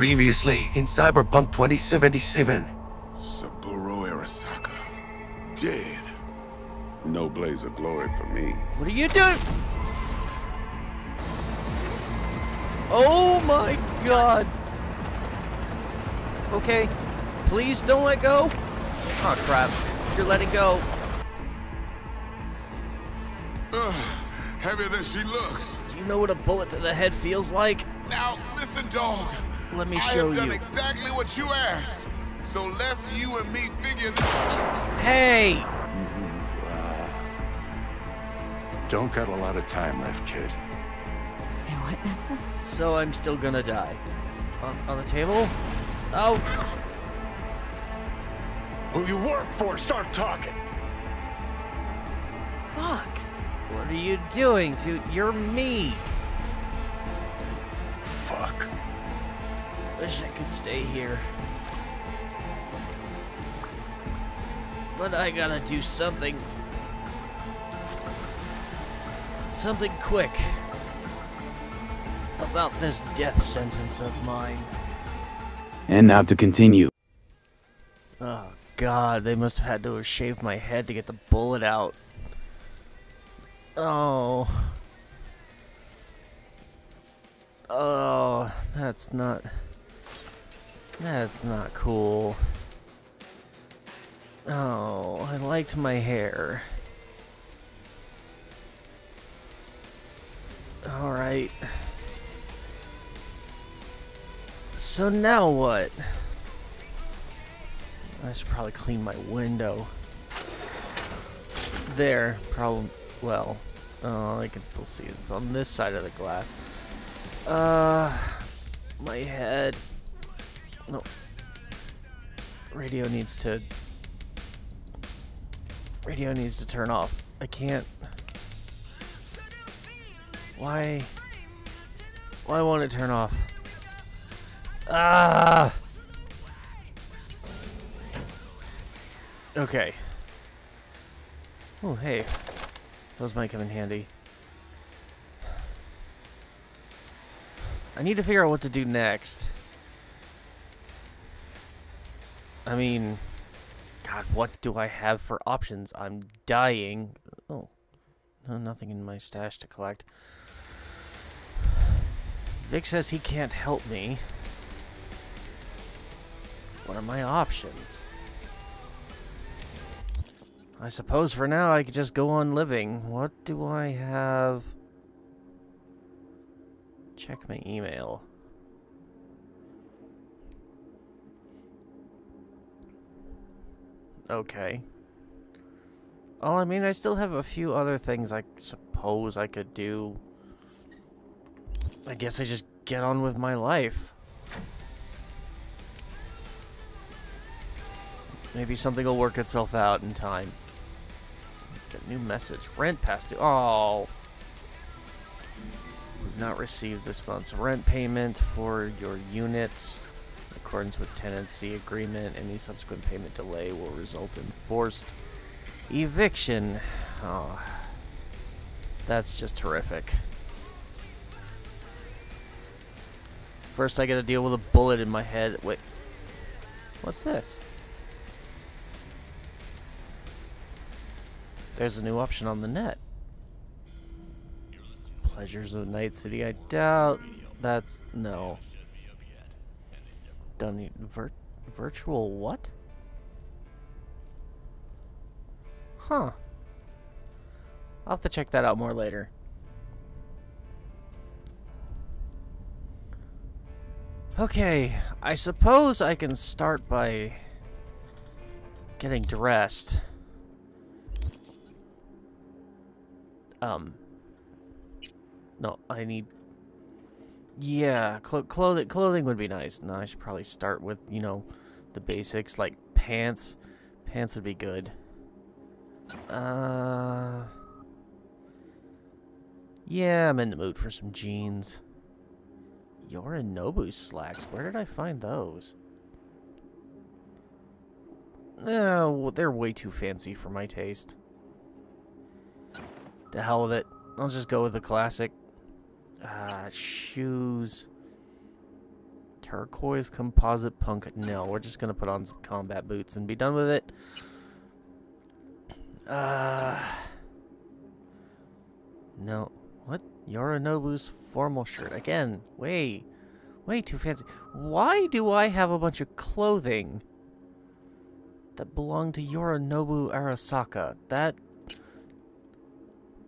Previously in Cyberpunk 2077. Saburo Arasaka. Dead. No blaze of glory for me. What are you doing? Oh my god. Okay. Please don't let go. Oh crap. You're letting go. Heavier than she looks. Do you know what a bullet to the head feels like? Now listen, dog. Let me show you. I have done exactly what you asked. So let's you and me figure this out. Hey! Don't got a lot of time left, kid. Say what now? So I'm still gonna die. On the table? Oh! Who you work for? Start talking! Fuck! What are you doing, dude? You're me! Fuck. Wish I could stay here. But I gotta do something. Something quick. About this death sentence of mine. And now to continue. Oh god, they must have had to have shaved my head to get the bullet out. Oh. Oh, that's not cool. Oh, I liked my hair. Alright. So now what? I should probably clean my window. There, probably. Well, oh, I can still see it. It's on this side of the glass. My head. No. Radio needs to turn off. I can't. Why won't it turn off? Ah. Okay. Oh, hey. Those might come in handy. I need to figure out what to do next. I mean, god, what do I have for options? I'm dying. Oh, no, nothing in my stash to collect. Vic says he can't help me. What are my options? I suppose for now I could just go on living. What do I have? Check my email. Okay. Oh, I mean, I still have a few other things I suppose I could do. I guess I just get on with my life. Maybe something will work itself out in time. Get a new message. Rent past due. Oh. We've not received this month's rent payment for your unit. In accordance with tenancy agreement, any subsequent payment delay will result in forced eviction. Oh. That's just terrific. First, I gotta deal with a bullet in my head. Wait. What's this? There's a new option on the net. Pleasures of Night City, I doubt. That's... no. Done. Virtual what? Huh. I'll have to check that out more later. Okay, I suppose I can start by getting dressed. No, I need... yeah, clothing would be nice. No, I should probably start with, you know, the basics, like pants. Pants would be good. Yeah, I'm in the mood for some jeans. Yorinobu slacks. Where did I find those? Oh, they're way too fancy for my taste. To hell with it. I'll just go with the classic. Shoes. Turquoise composite punk. No, we're just going to put on some combat boots and be done with it. No. What? Yorinobu's formal shirt. Again, way too fancy. Why do I have a bunch of clothing that belong to Yorinobu Arasaka? That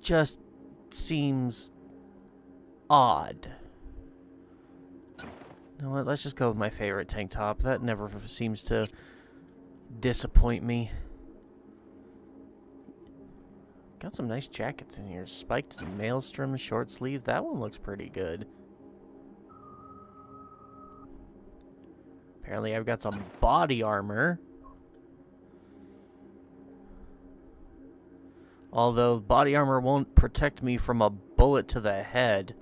just seems odd. You know what? Let's just go with my favorite tank top. That never seems to disappoint me. Got some nice jackets in here. Spiked maelstrom short sleeve. That one looks pretty good. Apparently I've got some body armor. Although body armor won't protect me from a bullet to the head.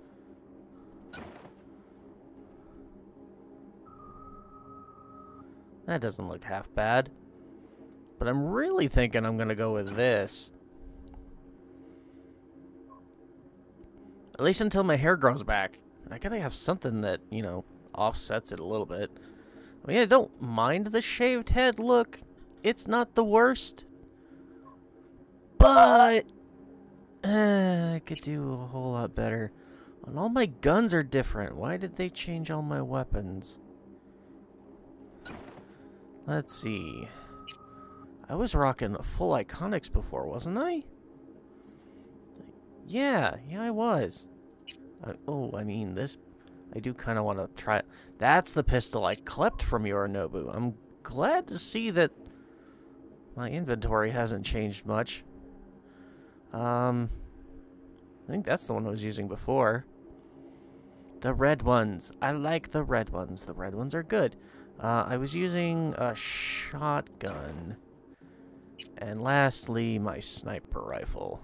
That doesn't look half bad. But I'm really thinking I'm going to go with this. At least until my hair grows back. I gotta have something that, you know, offsets it a little bit. I mean, I don't mind the shaved head look. It's not the worst. But I could do a whole lot better. And all my guns are different. Why did they change all my weapons? Let's see. I was rocking full iconics before, wasn't I? Yeah, I was. I mean, this... I do kind of want to try... That's the pistol I clept from Yorinobu. I'm glad to see that my inventory hasn't changed much. I think that's the one I was using before. The red ones. I like the red ones. The red ones are good. I was using a shotgun. And lastly, my sniper rifle.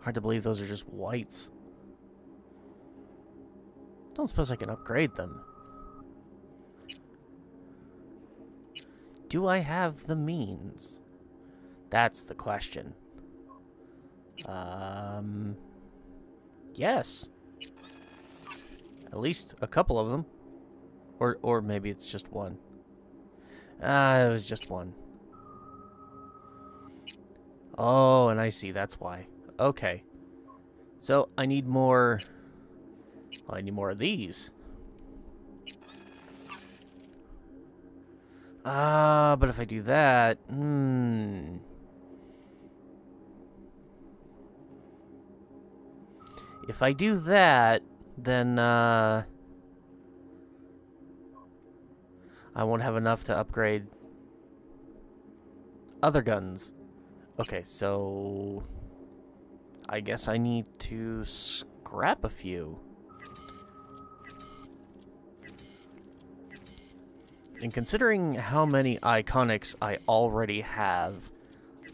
Hard to believe those are just whites. Don't suppose I can upgrade them. Do I have the means? That's the question. Yes. At least a couple of them. Or maybe it's just one. It was just one. Oh, and I see. That's why. Okay, so I need more, well, I need more of these. But if I do that, If I do that, then, I won't have enough to upgrade other guns. Okay, so... I guess I need to scrap a few. And considering how many iconics I already have,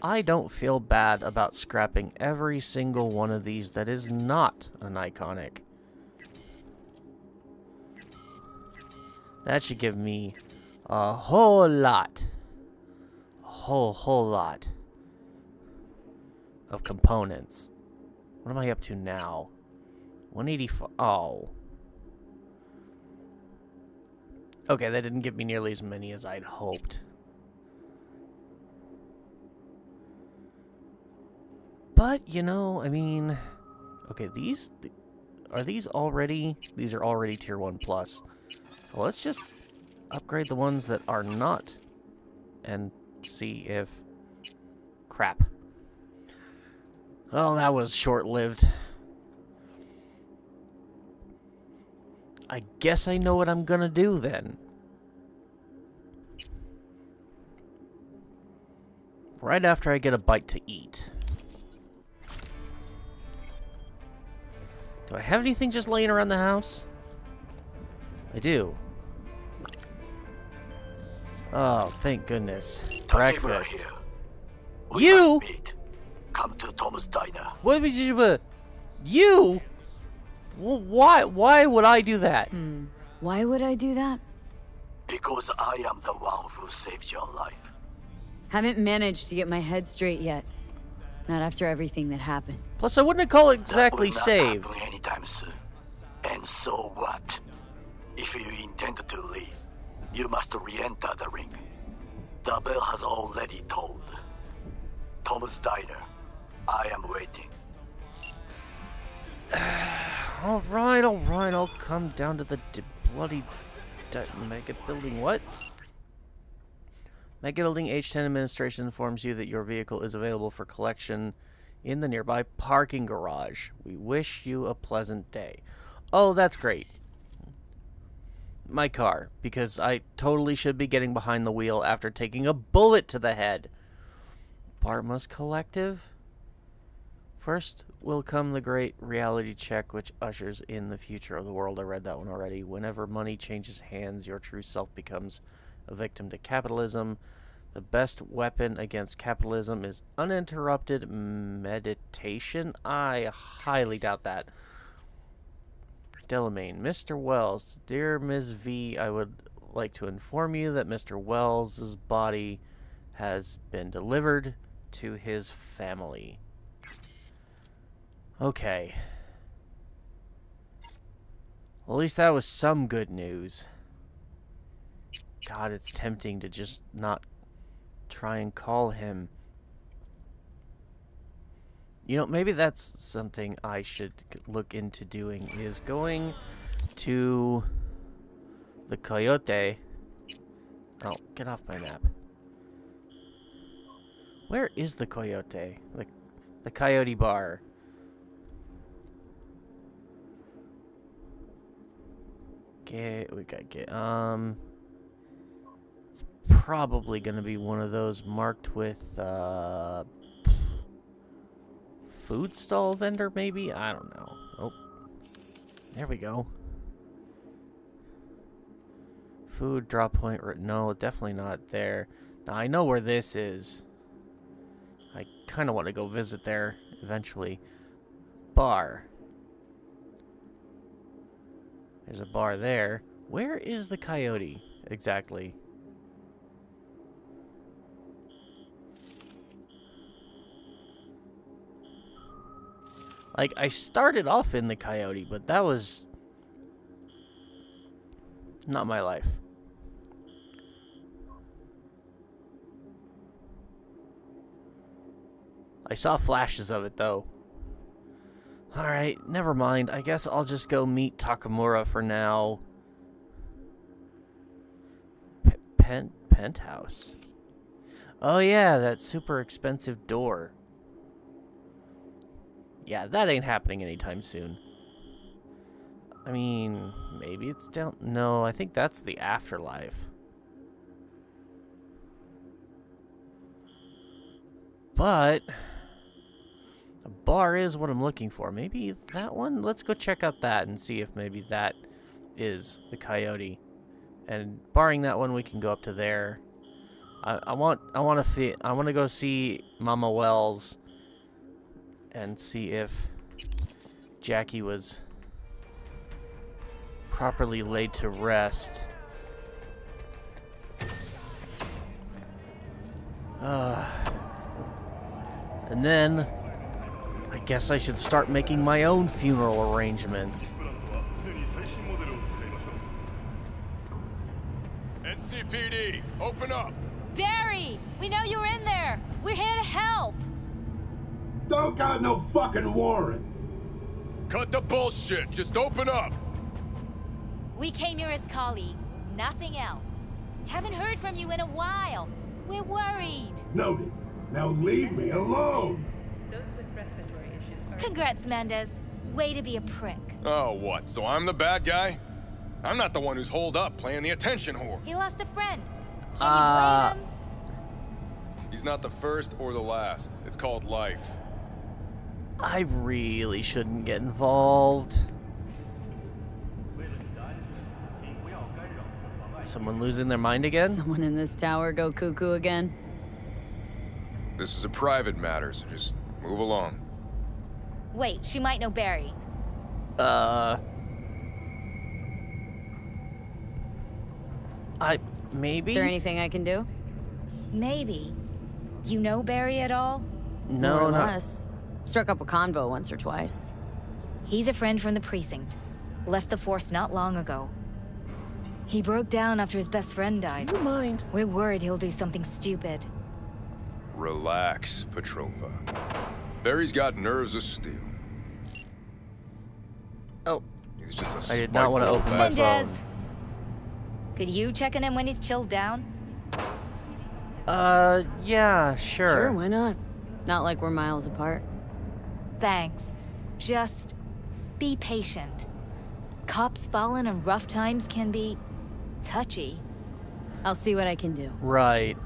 I don't feel bad about scrapping every single one of these that is not an iconic. That should give me a whole lot. A whole lot of components. What am I up to now? 184. Oh. Okay, that didn't give me nearly as many as I'd hoped. But, you know, I mean... Okay, these... Are these already... These are already Tier 1 Plus. So let's just upgrade the ones that are not. And see if... Crap. Well, that was short-lived. I guess I know what I'm gonna do then. Right after I get a bite to eat. Do I have anything just laying around the house? I do. Oh, thank goodness. Breakfast. You! Come to Tom's diner. What would you do? You? Why? Why would I do that? Why would I do that? Because I am the one who saved your life. Haven't managed to get my head straight yet. Not after everything that happened. Plus, I wouldn't call it exactly saved. Anytime soon. And so what? If you intend to leave, you must re-enter the ring. The bell has already tolled. Tom's Diner. I am waiting. Alright, I'll come down to the bloody mega building. What? Mega Building H10 Administration informs you that your vehicle is available for collection in the nearby parking garage. We wish you a pleasant day. Oh, that's great. My car, because I totally should be getting behind the wheel after taking a bullet to the head. Bartmoss Collective? First will come the great reality check, which ushers in the future of the world. I read that one already. Whenever money changes hands, your true self becomes a victim to capitalism. The best weapon against capitalism is uninterrupted meditation. I highly doubt that. Delamaine, Mr. Wells, dear Ms. V, I would like to inform you that Mr. Wells' body has been delivered to his family. Okay. Well, at least that was some good news. God, it's tempting to just not try and call him. You know, maybe that's something I should look into doing, is going to the Coyote. Oh, get off my map. Where is the Coyote? The Coyote Bar. It's probably going to be one of those marked with, food stall vendor, maybe? I don't know. Oh. There we go. Food, drop point, no, definitely not there. Now, I know where this is. I kind of want to go visit there eventually. Bar. There's a bar there. Where is the Coyote exactly? Like, I started off in the Coyote, but that was not my life. I saw flashes of it, though. Alright, never mind. I guess I'll just go meet Takamura for now. Penthouse. Oh yeah, that super expensive door. Yeah, that ain't happening anytime soon. I mean, maybe it's down... No, I think that's the Afterlife. But a bar is what I'm looking for. Maybe that one? Let's go check out that and see if maybe that is the Coyote. And barring that one, we can go up to there. I want to go see Mama Wells and see if Jackie was properly laid to rest. And then I guess I should start making my own funeral arrangements. NCPD, open up! Barry! We know you were in there! We're here to help! Don't got no fucking warrant. Cut the bullshit. Just open up. We came here as colleagues, nothing else. Haven't heard from you in a while. We're worried. Noted. Now leave me alone. Those with respiratory issues. Congrats, Mendez. Way to be a prick. Oh, what? So I'm the bad guy? I'm not the one who's holed up playing the attention whore. He lost a friend. Can you blame him? He's not the first or the last. It's called life. I really shouldn't get involved. Someone losing their mind again? Someone in this tower go cuckoo again? This is a private matter, so just move along. Wait, she might know Barry. Maybe? Is there anything I can do? Maybe. You know Barry at all? No, not. Struck up a convo once or twice. He's a friend from the precinct. Left the force not long ago. He broke down after his best friend died. Never mind. We're worried he'll do something stupid. Relax, Petrova. Barry's got nerves of steel. Oh. He's just a I did not want to open my phone. Could you check on him when he's chilled down? Yeah, sure. Sure, why not? Not like we're miles apart. Thanks. Just be patient. Cops fallen in rough times can be touchy. I'll see what I can do. Right.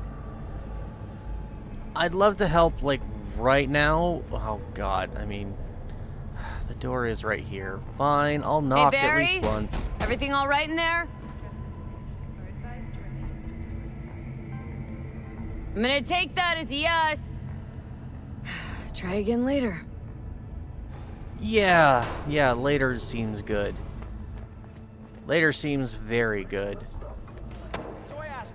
I'd love to help, like, right now. Oh, God. I mean, the door is right here. Fine, I'll knock at least once. Everything all right in there? I'm gonna take that as a yes. Try again later. Yeah, later seems good. Later seems very good. So I ask,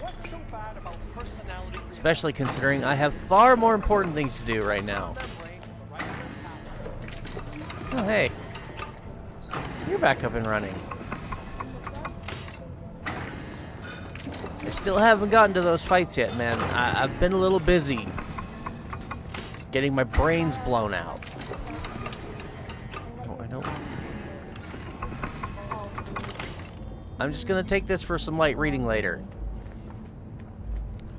what's so bad about personality? Especially considering I have far more important things to do right now. Oh, hey. You're back up and running. I still haven't gotten to those fights yet, man. I've been a little busy. Getting my brains blown out. Oh, I don't. I'm just gonna take this for some light reading later.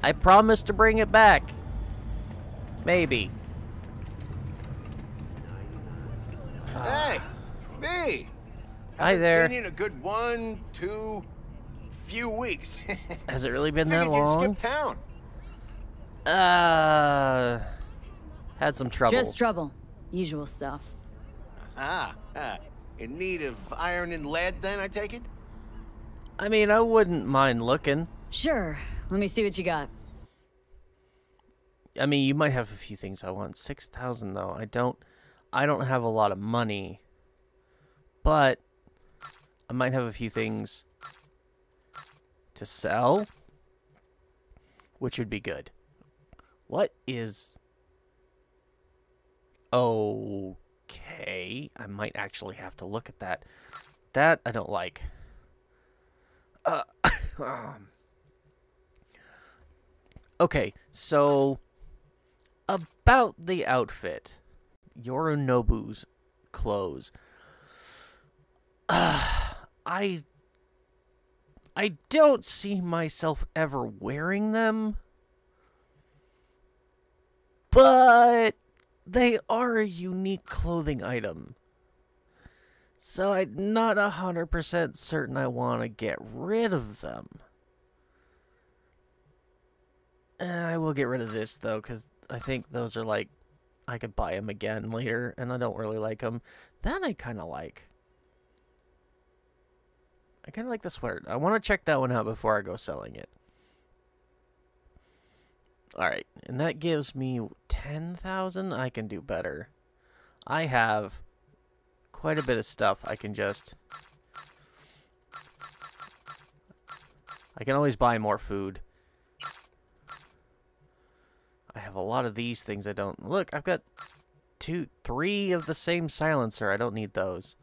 I promise to bring it back. Maybe. Hey, B. Hi there. Seen you in a good few weeks. Has it really been that long? Skip town. Had some trouble. Just trouble. Usual stuff. In need of iron and lead then, I take it? I mean, I wouldn't mind looking. Sure. Let me see what you got. I mean, you might have a few things I want. 6,000 though. I don't have a lot of money. But I might have a few things to sell, which would be good. What is... Okay, I might actually have to look at that. That I don't like. Okay, so about the outfit, Yorinobu's clothes. I don't see myself ever wearing them, but they are a unique clothing item. So I'm not 100% certain I want to get rid of them. I will get rid of this though, because I think those are like, I could buy them again later, and I don't really like them. That I kind of like. I kind of like the sweater. I want to check that one out before I go selling it. Alright, and that gives me 10,000. I can do better. I have quite a bit of stuff. I can just... I can always buy more food. I have a lot of these things I don't... Look, I've got 2, 3 of the same silencer. I don't need those.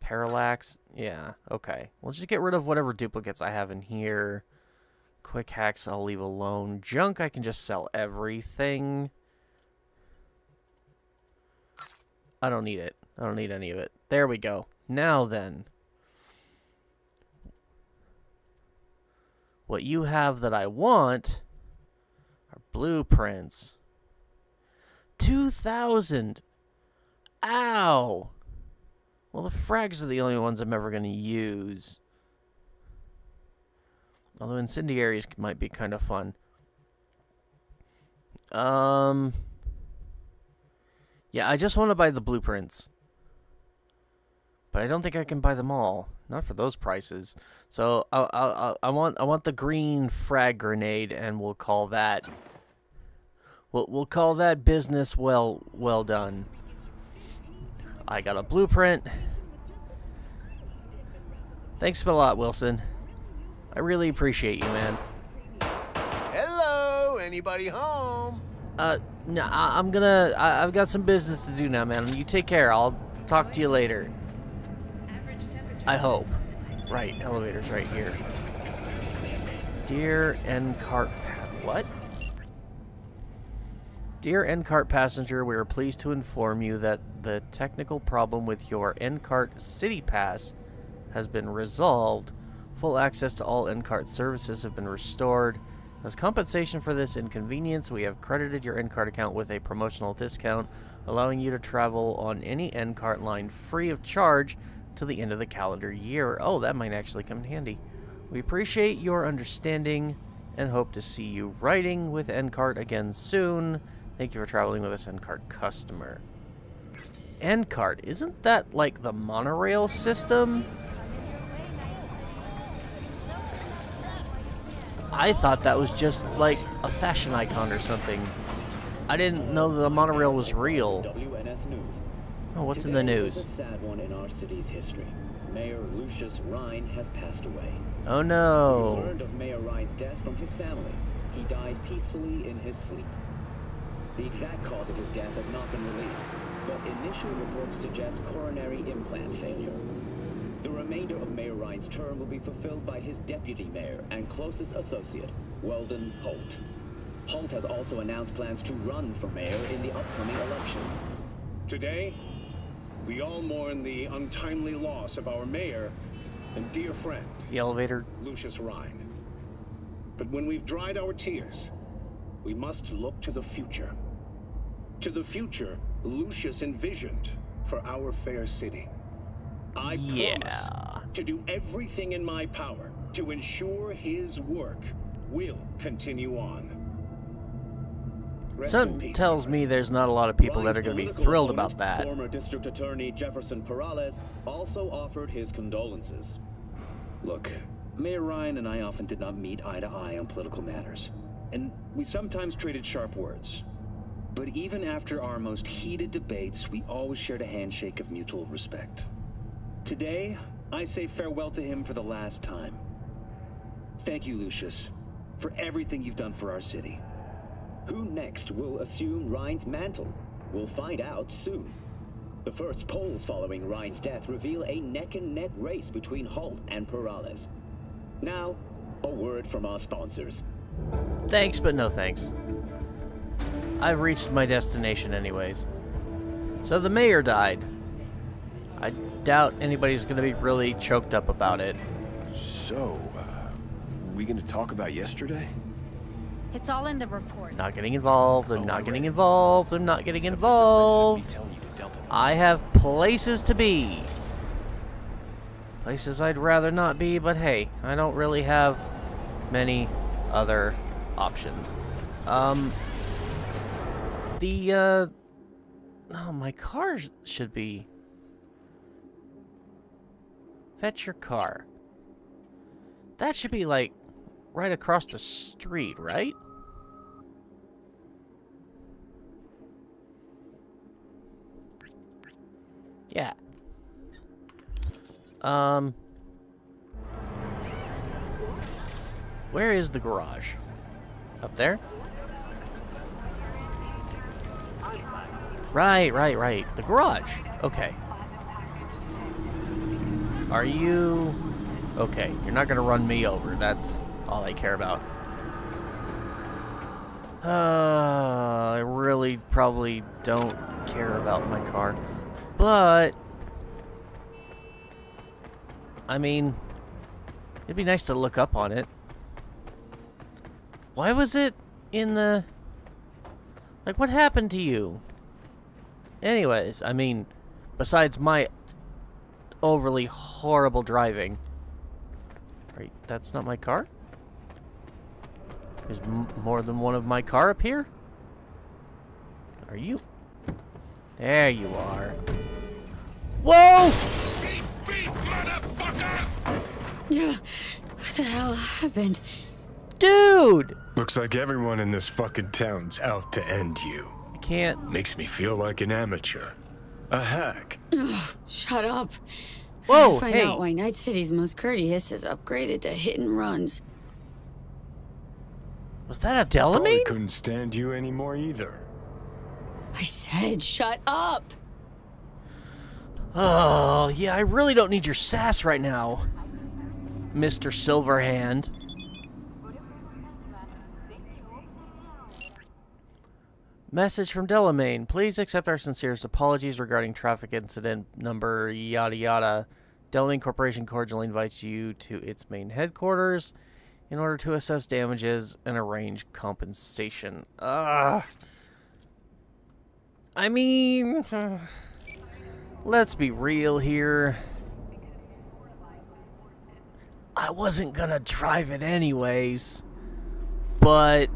Parallax, yeah, okay. We'll just get rid of whatever duplicates I have in here. Quick hacks, I'll leave alone. Junk, I can just sell everything. I don't need it. I don't need any of it. There we go. Now then. What you have that I want are blueprints. 2,000! Ow! Well, the frags are the only ones I'm ever going to use. Although incendiaries might be kind of fun. Yeah, I just want to buy the blueprints. But I don't think I can buy them all. Not for those prices. So I want the green frag grenade, and we'll call that business well done. I got a blueprint. Thanks a lot, Wilson. I really appreciate you, man. Hello, anybody home? No, I've got some business to do now, man. You take care. I'll talk to you later. I hope. Right, elevator's right here. Dear NCART... What? Dear NCART passenger, we are pleased to inform you that the technical problem with your NCART City Pass has been resolved. Full access to all NCART services have been restored. As compensation for this inconvenience, we have credited your NCART account with a promotional discount, allowing you to travel on any NCART line free of charge to the end of the calendar year. Oh, that might actually come in handy. We appreciate your understanding and hope to see you riding with NCART again soon. Thank you for traveling with us, NCART customer. NCART, isn't that like the monorail system? I thought that was just like a fashion icon or something. I didn't know the monorail was real. Oh, what's in the news? Today was a sad one in our city's history. Mayor Lucius Rhyne has passed away. Oh no. We learned of Mayor Rhine's death from his family. He died peacefully in his sleep. The exact cause of his death has not been released, but initial reports suggest coronary implant failure. The remainder of Mayor Rhine's term will be fulfilled by his deputy mayor and closest associate, Weldon Holt. Holt has also announced plans to run for mayor in the upcoming election. Today, we all mourn the untimely loss of our mayor and dear friend, the elevator, Lucius Rhyne. But when we've dried our tears, we must look to the future. To the future Lucius envisioned for our fair city. I promise to do everything in my power to ensure his work will continue on. Something tells me there's not a lot of people that are going to be thrilled about that. Former District Attorney Jefferson Peralez also offered his condolences. Look, Mayor Rhyne and I often did not meet eye to eye on political matters, and we sometimes traded sharp words. But even after our most heated debates, we always shared a handshake of mutual respect. Today, I say farewell to him for the last time. Thank you, Lucius, for everything you've done for our city. Who next will assume Rhine's mantle? We'll find out soon. The first polls following Rhine's death reveal a neck-and-neck race between Holt and Peralez. Now, a word from our sponsors. Thanks, but no thanks. I've reached my destination anyways. So the mayor died. I doubt anybody's gonna be really choked up about it. So, we gonna talk about yesterday? It's all in the report. Not getting involved. I'm not getting involved. I'm not getting involved. I have places to be. Places I'd rather not be, but hey, I don't really have many other options. Oh, my car should be... Fetch your car. That should be, like, right across the street, right? Yeah. Where is the garage? Up there? Right. The garage. Okay. Are you... Okay, you're not gonna run me over. That's all I care about. I really probably don't care about my car. But... I mean... It'd be nice to look up on it. Why was it in the... Like, what happened to you? Anyways, I mean... Besides my... overly horrible driving. Right, that's not my car? There's more than one of my car up here? Are you? There you are. Whoa! Beep, motherfucker! What the hell happened? Dude! Looks like everyone in this fucking town's out to end you. I can't. Makes me feel like an amateur. A hack. Ugh, shut up. Whoa, I find out why Night City's most courteous has upgraded to hit and runs. Was that a Delamaine? I couldn't stand you anymore either. I said shut up! Oh, yeah, I really don't need your sass right now, Mr. Silverhand. Message from Delamaine. Please accept our sincerest apologies regarding traffic incident number yada yada. Delamaine Corporation cordially invites you to its main headquarters in order to assess damages and arrange compensation. I mean, let's be real here. I wasn't gonna drive it anyways, but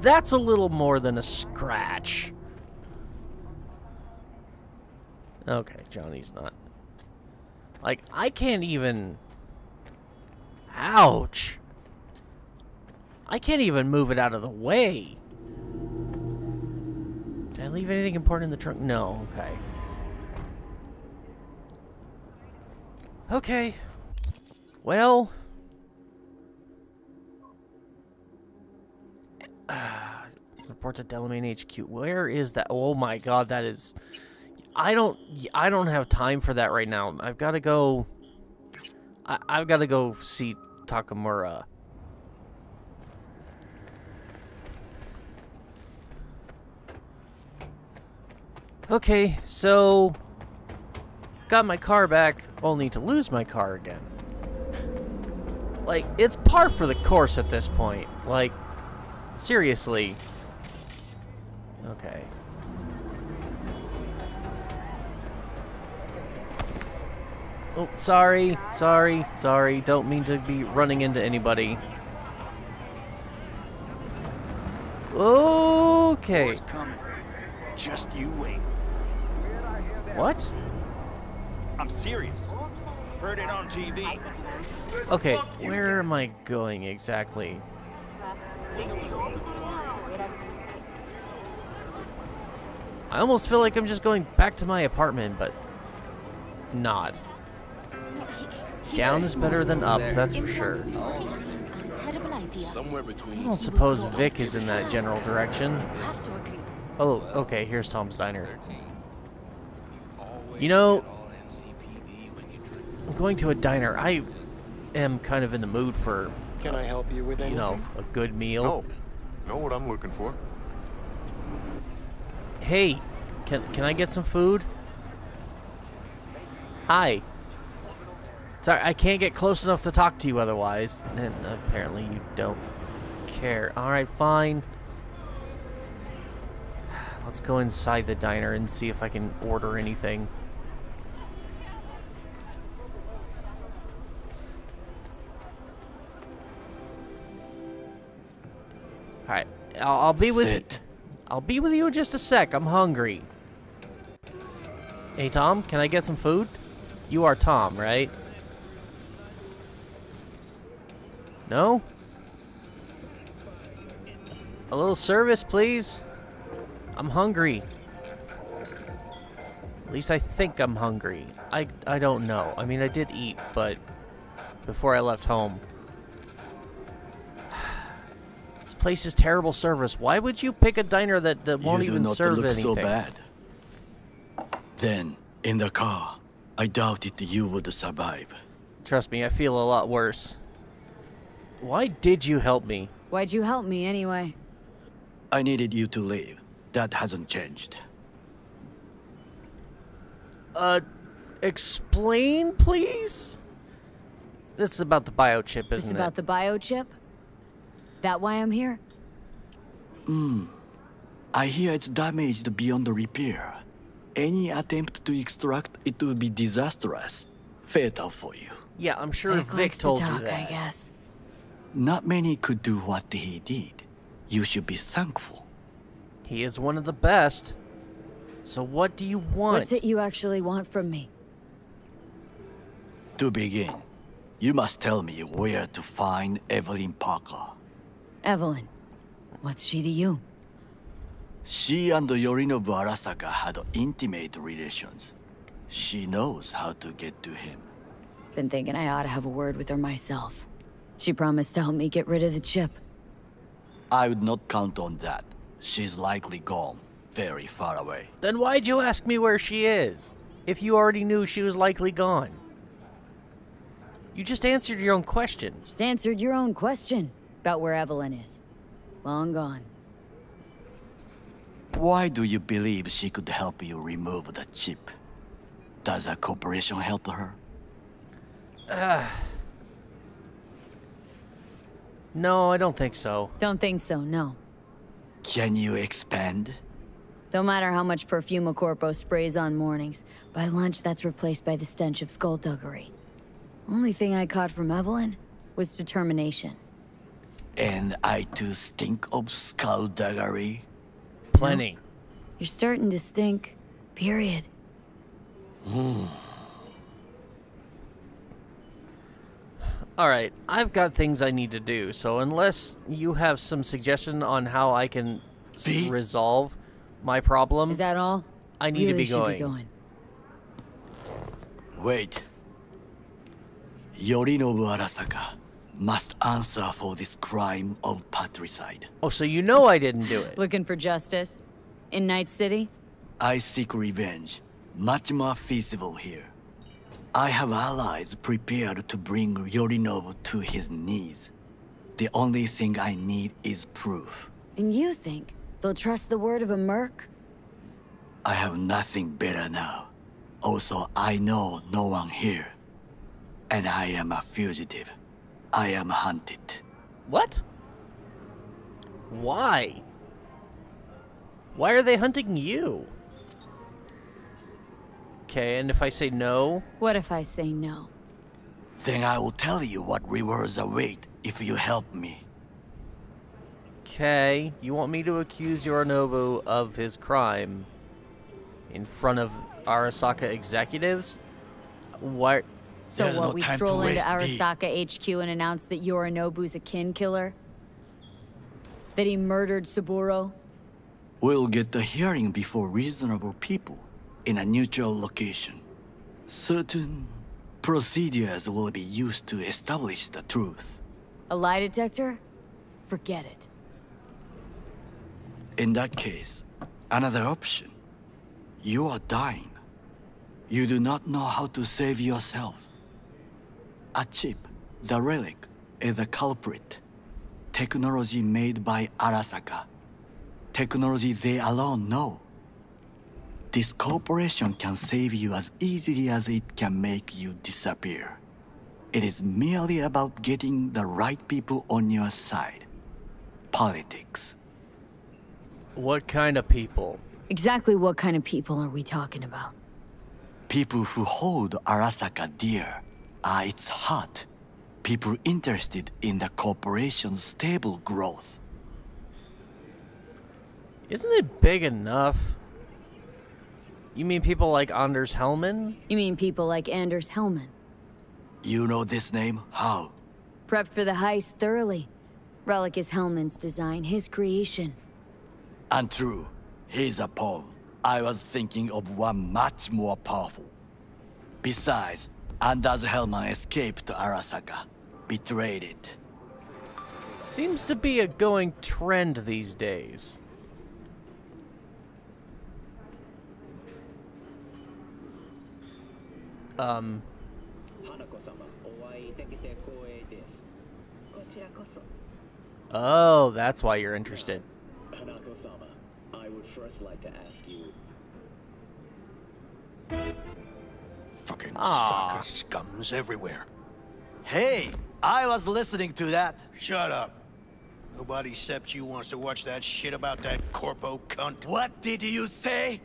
that's a little more than a scratch. Okay, Johnny's not. Like, I can't even... Ouch! I can't even move it out of the way. Did I leave anything important in the trunk? No, okay. Okay. Well... report to Delamaine HQ. Where is that? Oh my god, that is... I don't have time for that right now. I've got to go... I've got to go see Takamura. Okay, so... got my car back, only to lose my car again. Like, it's par for the course at this point. Like, seriously. Okay. Oh, sorry, sorry, sorry. Don't mean to be running into anybody. Okay. Just you wait. What? I'm serious. Heard it on TV. Okay, where am I going exactly? I almost feel like I'm just going back to my apartment, but not. Down is better than up, that's for sure. I don't suppose Vic is in that general direction. Oh, okay, here's Tom's Diner. You know, I'm going to a diner. I am kind of in the mood for, can I help you with anything? You know, a good meal. No, what I'm looking for. Hey, can I get some food? Hi. Sorry, I can't get close enough to talk to you otherwise. And apparently you don't care. Alright, fine. Let's go inside the diner and see if I can order anything. Alright, I'll be with you. I'll be with you in just a sec. I'm hungry. Hey, Tom, can I get some food? You are Tom, right? No? A little service, please? I'm hungry. At least I think I'm hungry. I don't know. I mean, I did eat, but before I left home. This place is terrible service. Why would you pick a diner that won't even serve anything? You do not look so bad. Then, in the car, I doubted you would survive. Trust me, I feel a lot worse. Why did you help me? Why'd you help me anyway? I needed you to leave. That hasn't changed. Explain, please? This is about the biochip, isn't it? It's about the biochip? That why I'm here? I hear it's damaged beyond repair. Any attempt to extract it would be disastrous. Fatal for you. Yeah, I'm sure Vic told you that. I guess. Not many could do what he did. You should be thankful. He is one of the best. So what do you want? What's it you actually want from me? To begin, you must tell me where to find Evelyn Parker. Evelyn, what's she to you? She and Yorinobu Arasaka had intimate relations. She knows how to get to him. Been thinking I ought to have a word with her myself. She promised to help me get rid of the chip. I would not count on that. She's likely gone, very far away. Then why'd you ask me where she is, if you already knew she was likely gone? You just answered your own question. Just answered your own question about where Evelyn is. Long gone. Why do you believe she could help you remove the chip? Does a corporation help her? No, I don't think so. Don't think so, no. Can you expand? Don't matter how much perfume a corpo sprays on mornings. By lunch, that's replaced by the stench of skullduggery. Only thing I caught from Evelyn was determination. And I too stink of skullduggery? Plenty. No, you're starting to stink, period. Alright, I've got things I need to do, so unless you have some suggestion on how I can resolve my problem... Is that all? I need to be going. Wait. Yorinobu Arasaka must answer for this crime of patricide. Oh, so you know I didn't do it. Looking for justice? In Night City? I seek revenge. Much more feasible here. I have allies prepared to bring Yorinobu to his knees. The only thing I need is proof. And you think they'll trust the word of a merc? I have nothing better now. Also, I know no one here. And I am a fugitive. I am hunted. What? Why? Why are they hunting you? Okay, and if I say no? What if I say no? Then I will tell you what rewards await if you help me. Okay, you want me to accuse Yorinobu of his crime in front of Arasaka executives? What? So what, we stroll into Arasaka HQ and announce that Yorinobu's a kin killer? That he murdered Saburo? We'll get the hearing before reasonable people. In a neutral location. Certain procedures will be used to establish the truth. A lie detector? Forget it. In that case, another option. You are dying. You do not know how to save yourself. A chip, the relic, is a culprit. Technology made by Arasaka. Technology they alone know. This corporation can save you as easily as it can make you disappear. It is merely about getting the right people on your side. Politics. What kind of people? Exactly what kind of people are we talking about? People who hold Arasaka dear are its heart. People interested in the corporation's stable growth. Isn't it big enough? You mean people like Anders Hellman? You mean people like Anders Hellman? You know this name? How? Prepped for the heist thoroughly. Relic is Hellman's design, his creation. Untrue. He's a pawn. I was thinking of one much more powerful. Besides, Anders Hellman escaped to Arasaka. Betrayed it. Seems to be a going trend these days. Oh, that's why you're interested. Hanako-sama, I would first like to ask you. Fucking soccer scums everywhere. Hey, I was listening to that. Shut up. Nobody except you wants to watch that shit about that corpo cunt. What did you say?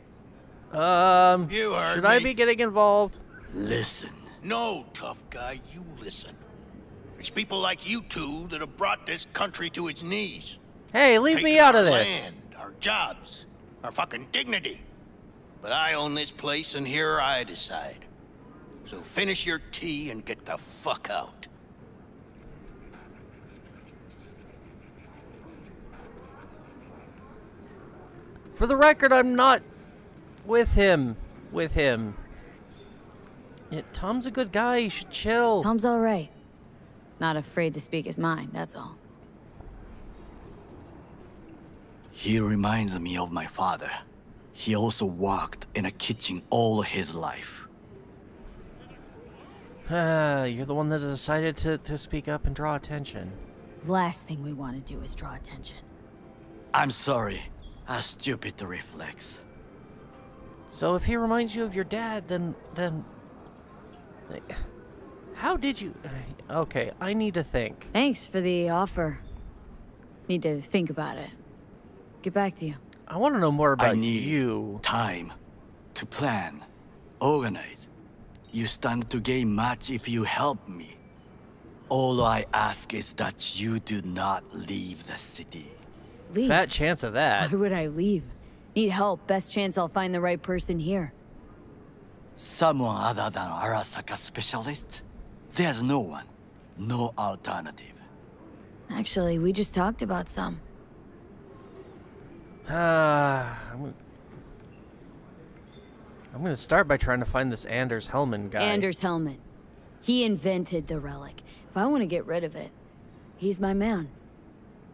You heard should me. I be getting involved? Listen. No, tough guy, you listen. It's people like you two that have brought this country to its knees. Hey, leave me out of this. Land, our jobs, our fucking dignity. But I own this place and here I decide. So finish your tea and get the fuck out. For the record, I'm not with him. Yeah, Tom's a good guy, you should chill. Tom's alright. Not afraid to speak his mind, that's all. He reminds me of my father. He also worked in a kitchen all his life. You're the one that decided to speak up and draw attention. Last thing we want to do is draw attention. I'm sorry. A stupid reflex. So if he reminds you of your dad, then... How did you... Okay, I need to think. Thanks for the offer. Need to think about it. Get back to you. I want to know more about you. Time to plan, organize. You stand to gain much if you help me. All I ask is that you do not leave the city. Leave? Fat chance of that. Why would I leave? Need help. Best chance I'll find the right person here. Someone other than Arasaka specialist? There's no one. No alternative. Actually, we just talked about some. I'm gonna start by trying to find this Anders Hellman guy. Anders Hellman. He invented the relic. If I want to get rid of it, he's my man.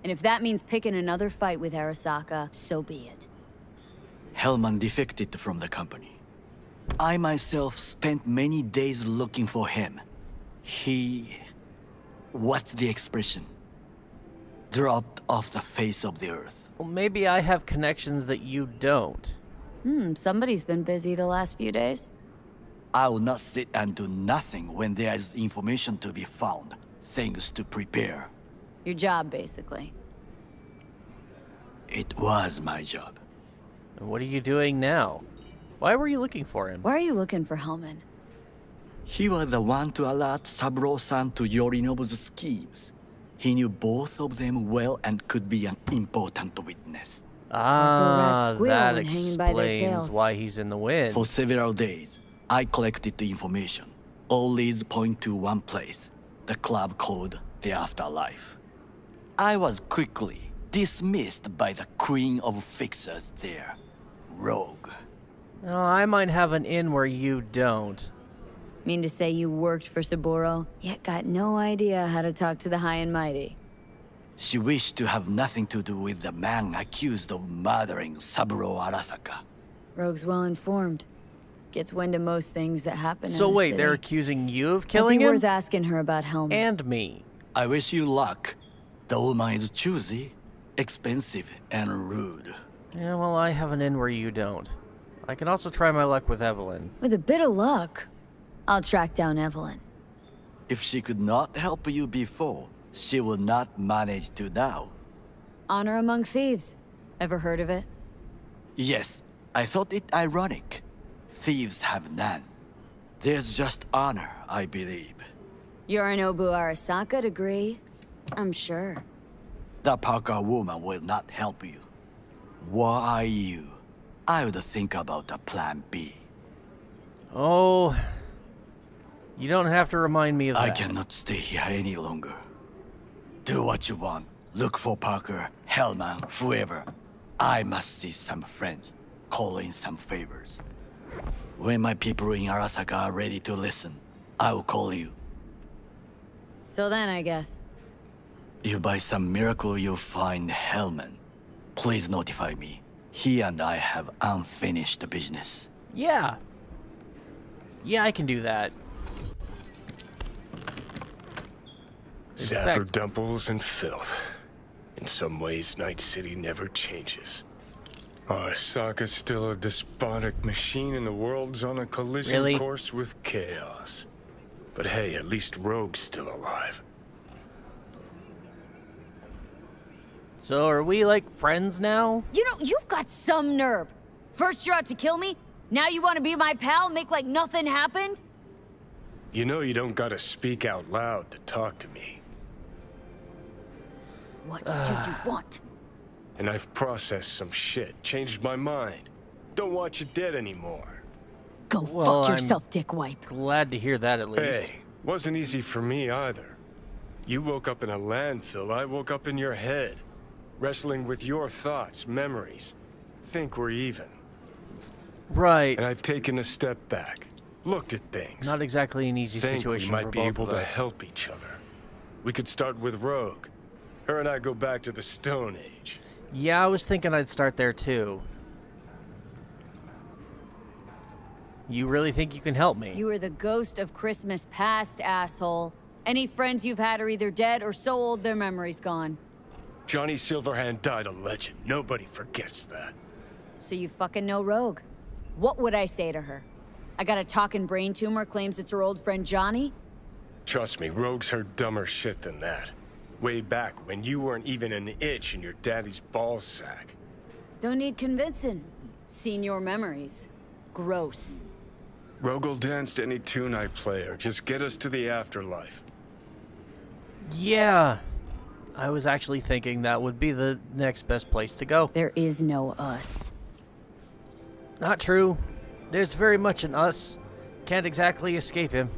And if that means picking another fight with Arasaka, so be it. Hellman defected from the company. I myself spent many days looking for him. He... what's the expression? Dropped off the face of the earth. Well, maybe I have connections that you don't. Somebody's been busy the last few days. I will not sit and do nothing when there is information to be found. Things to prepare. Your job, basically. It was my job. And what are you doing now? Why were you looking for him? Why are you looking for Hellman? He was the one to alert Saburo-san to Yorinobu's schemes. He knew both of them well and could be an important witness. Ah, that explains why he's in the wind. For several days, I collected the information. All leads point to one place, the club called The Afterlife. I was quickly dismissed by the queen of fixers there, Rogue. Oh, I might have an in where you don't. Mean to say you worked for Saburo, yet got no idea how to talk to the high and mighty. She wished to have nothing to do with the man accused of murdering Saburo Arasaka. Rogue's well informed. Gets wind of most things that happen in the city. So wait, they're accusing you of killing him? It'd be worth asking her about Hellman. And me. I wish you luck. The old man is choosy, expensive, and rude. Yeah, well, I have an in where you don't. I can also try my luck with Evelyn. With a bit of luck, I'll track down Evelyn. If she could not help you before, she will not manage to now. Honor among thieves. Ever heard of it? Yes, I thought it ironic. Thieves have none. There's just honor, I believe. Yorinobu Arasaka degree, I'm sure. The Parker woman will not help you. Why you? I would think about a plan B. Oh... You don't have to remind me of that. I cannot stay here any longer. Do what you want. Look for Parker, Hellman, whoever. I must see some friends, call in some favors. When my people in Arasaka are ready to listen, I will call you. Till then, I guess. If by some miracle you find Hellman, please notify me. He and I have unfinished business. Yeah. Yeah, I can do that. Zapper dumples and filth. In some ways, Night City never changes. Arasaka's still a despotic machine, and the world's on a collision course with chaos. But hey, at least Rogue's still alive. So are we, like, friends now? You know, you've got some nerve. First you're out to kill me, now you want to be my pal and make like nothing happened? You know you don't gotta speak out loud to talk to me. What do you want? And I've processed some shit, changed my mind. Don't watch it dead anymore. Go fuck yourself, dickwipe. Glad to hear that at least. Hey, wasn't easy for me either. You woke up in a landfill, I woke up in your head. Wrestling with your thoughts, memories. Think we're even. Right. And I've taken a step back, looked at things. Not exactly an easy situation for both of us. We might be able to help each other. We could start with Rogue. Her and I go back to the Stone Age. Yeah, I was thinking I'd start there too. You really think you can help me? You are the ghost of Christmas past, asshole. Any friends you've had are either dead or so old their memory's gone. Johnny Silverhand died a legend. Nobody forgets that. So you fucking know Rogue. What would I say to her? I got a talking brain tumor, claims it's her old friend Johnny? Trust me, Rogue's heard dumber shit than that. Way back when you weren't even an itch in your daddy's ballsack. Don't need convincing. Seen your memories. Gross. Rogue'll dance to any tune I play, or just get us to the afterlife. Yeah. I was actually thinking that would be the next best place to go. There is no us. Not true. There's very much an us. Can't exactly escape him.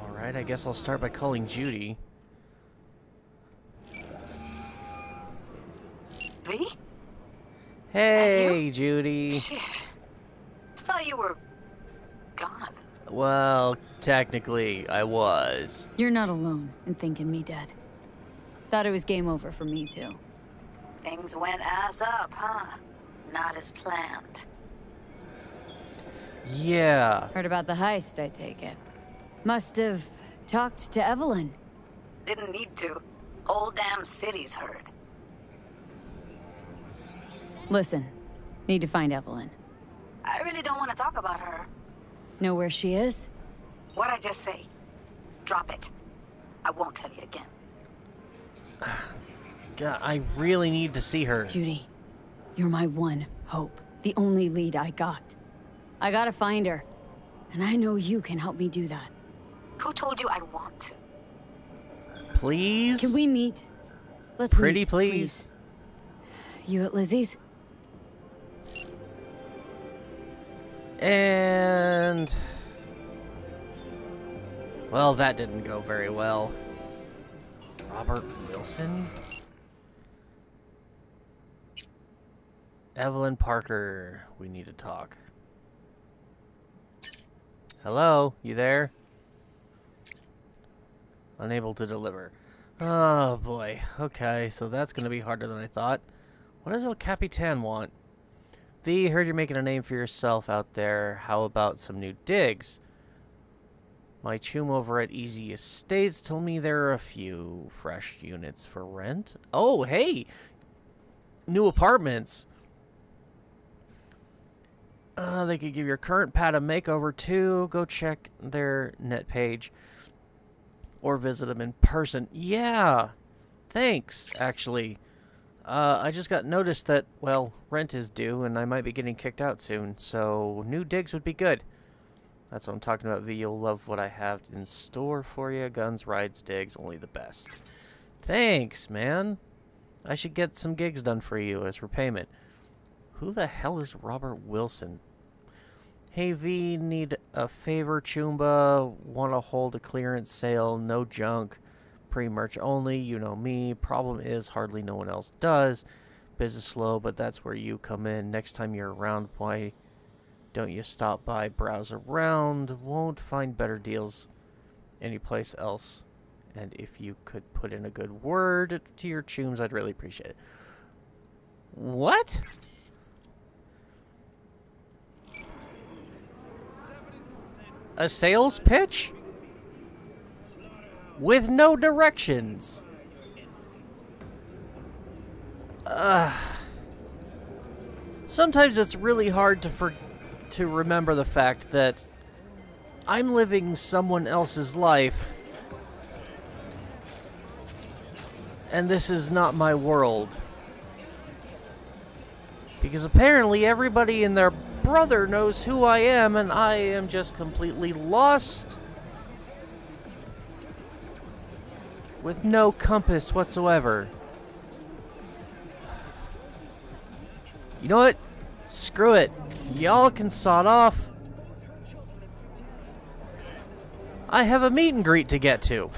Alright, I guess I'll start by calling Judy. Lee? Hey, Judy. Shit. Thought you were gone. Well, technically, I was. You're not alone in thinking me dead. Thought it was game over for me, too. Things went ass up, huh? Not as planned. Yeah. Heard about the heist, I take it. Must have talked to Evelyn. Didn't need to. Whole damn city's heard. Listen, need to find Evelyn. I really don't want to talk about her. Know where she is? What'd I just say? Drop it. I won't tell you again. God, I really need to see her. Judy, you're my one hope. The only lead I got. I gotta find her. And I know you can help me do that. Who told you I want to? Please? Can we meet? Let's meet, please. You at Lizzie's? And... well, that didn't go very well. Robert Wilson? Evelyn Parker. We need to talk. Hello? You there? Unable to deliver. Oh, boy. Okay, so that's going to be harder than I thought. What does El Capitan want? V, heard you're making a name for yourself out there. How about some new digs? My chum over at Easy Estates told me there are a few fresh units for rent. Oh, hey! New apartments! They could give your current pad a makeover, too. Go check their net page. Or visit them in person. Yeah! Thanks, actually. I just got noticed that, well, rent is due, and I might be getting kicked out soon, so new digs would be good. That's what I'm talking about, V. You'll love what I have in store for you. Guns, rides, digs, only the best. Thanks, man. I should get some gigs done for you as repayment. Who the hell is Robert Wilson? Hey, V, need a favor, Chumba. Want to hold a clearance sale, no junk. Pre-merch only, you know me. Problem is, hardly no one else does. Business slow, but that's where you come in. Next time you're around, why don't you stop by, browse around? Won't find better deals anyplace else. And if you could put in a good word to your chums, I'd really appreciate it. What? A sales pitch? With no directions. Sometimes it's really hard to remember the fact that I'm living someone else's life, and this is not my world. Because apparently everybody and their brother knows who I am, and I am just completely lost. With no compass whatsoever. You know what? Screw it. Y'all can sod off. I have a meet and greet to get to.